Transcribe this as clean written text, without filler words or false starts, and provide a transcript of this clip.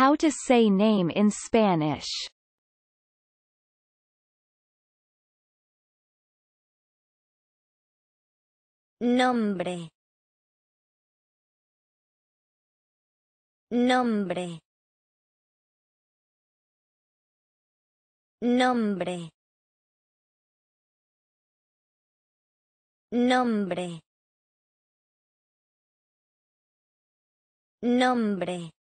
how to say name in Spanish. Nombre. Nombre. Nombre. Nombre. Nombre.